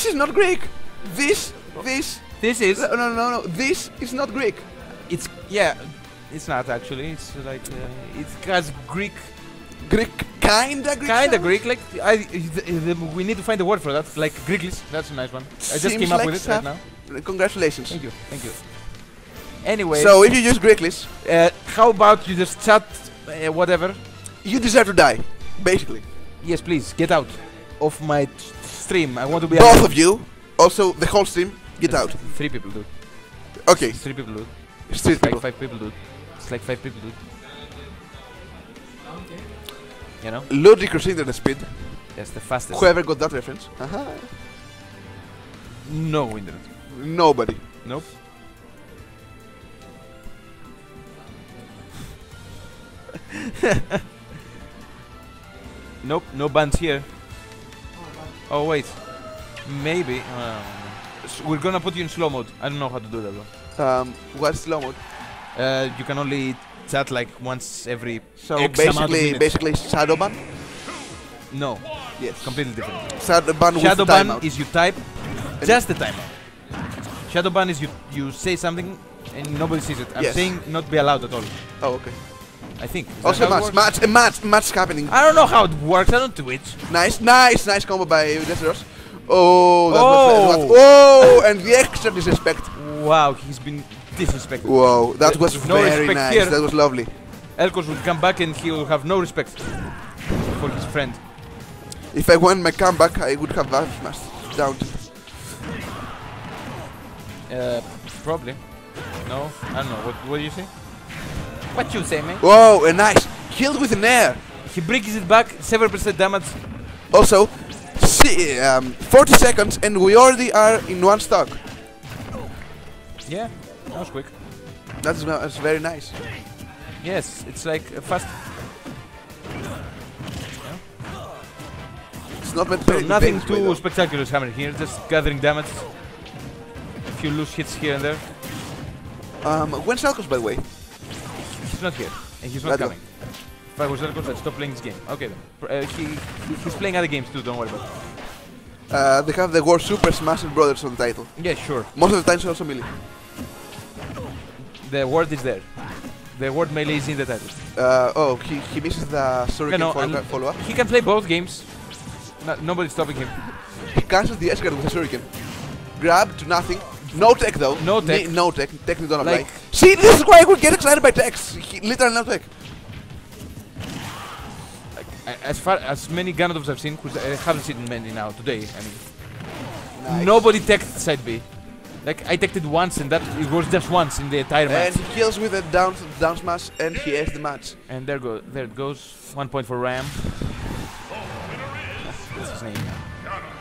This is not Greek. This is. No. This is not Greek. It's yeah. It's not actually. It's like it has Greek kinda Greek. Like we need to find a word for that. Like Greeklish. That's a nice one. I just came up with it right now. Congratulations. Thank you. Thank you. Anyway. So if you use Greeklish, how about you just chat whatever? You deserve to die, basically. Yes, please get out of my stream. I want to be. Both of you. Also, the whole stream. Get out. Three people, dude. Okay. Three people, dude. It's like five people, dude. It's like five people, dude. Okay. You know. Ludicrous internet speed. Yes, the fastest. Whoever got that reference. Uh-huh. No internet. Nobody. Nope. Nope, no bans here. Oh wait, maybe so we're gonna put you in slow mode. I don't know how to do that though. What's slow mode? You can only chat like once every. So X basically shadow ban. No. Yes. Completely different. Shadow ban is you type, just the timer. Shadow ban is you say something and nobody sees it. I'm saying not be allowed at all. Oh okay. I think. Is also match happening. I don't know how it works, I don't do it. Nice combo by Deceros. Oh, that's oh, and the extra disrespect. Wow, he's been disrespected. Wow, that was very nice, here. That was lovely. Elkos will come back and he will have no respect for his friend. If I won my comeback, I would have that smash down. Probably. No, I don't know, what do you think? What you say, man? Whoa, a nice killed with an air. He brings it back, 7% damage. Also, 40 seconds and we already are in one stock. Yeah, that was quick. That's very nice. Yes, it's like fast. Yeah. It's not meant to nothing too spectacular is happening here, just gathering damage. A few loose hits here and there. When's Elkos, by the way? He's not here, and he's not coming. If I was Elkos, I'd stop playing this game. Okay then. He's playing other games too, don't worry about it. They have the word Super Smash Brothers on the title. Yeah, sure. Most of the time it's also melee. The word is there. The word melee is in the title. Oh, he misses the Shuriken follow-up. He can play both games. Nobody's stopping him. He cancels the S-card with the Shuriken. Grab to nothing. No tech though. No tech. Tech don't apply. See, this is why I would get excited by techs. Literally no tech. As far as many Ganondorfs I've seen, I haven't seen many now today. I mean, nice. Nobody teched side B. Like I teched it once, and that it was just once in the entire match. And he kills with a down smash, and he ends the match. And there it goes. 1 point for Ram. That's his name.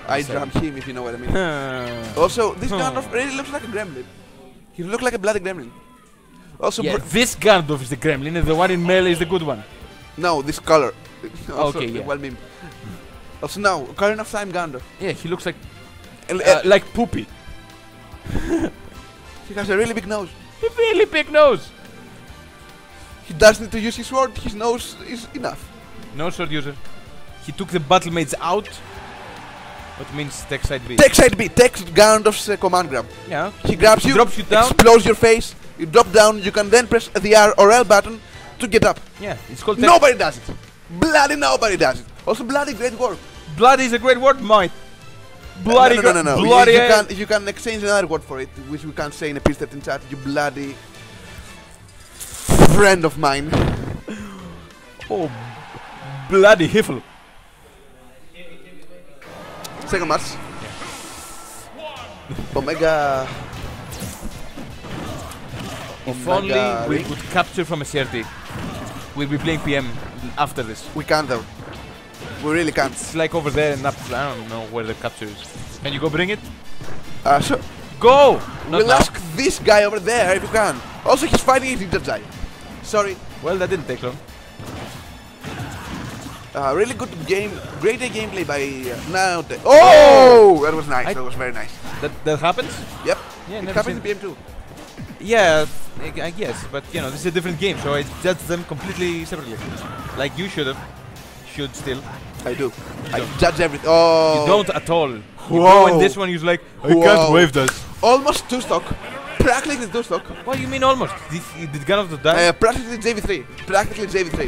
I drum him, if you know what I mean. Also, this Ganondorf really looks like a Gremlin. He looks like a bloody Gremlin. Also, yeah, this Ganondorf is the Gremlin, and the one in melee is the good one. No, this color. Also, okay, yeah. Well meme. Also, no, current of time Ganondorf. Yeah, he looks like Poopy. He has a really big nose. He doesn't need to use his sword. His nose is enough. No sword user. He took the battle maids out. What means tech side B? Tech side B! Tech Ganondorf's command grab. Yeah. He grabs you, drops you down, explodes your face, you drop down, you can then press the R or L button to get up. Yeah, it's called tech. Nobody does it! Bloody nobody does it! Also bloody great word. Bloody is a great word, mate. Bloody no. Bloody you can exchange another word for it, which we can't say in a PS13 chat, you bloody friend of mine. Oh, bloody hiffle. Second match. Yeah. If only we could capture from a CRT. We'll be playing PM after this. We can't though. We really can't. It's like over there and up. I don't know where the capture is. Can you go bring it? Sure. Go! We'll ask this guy over there if you can. Also, he's fighting it in the side. Sorry. Well, that didn't take long. Really good game, great gameplay by Nanotech. Oh, that was nice. That was very nice. That happens? Yep. Yeah, it happens in PM2. Yeah, I guess. But you know, this is a different game, so I judge them completely separately. Like you should still. I do. I judge everything. Oh. You don't at all. Whoa. You go in this one, you're like, I can't wave that. Almost two stock. Practically two stock. What do you mean almost? Did Ganondorf die? Practically JV3.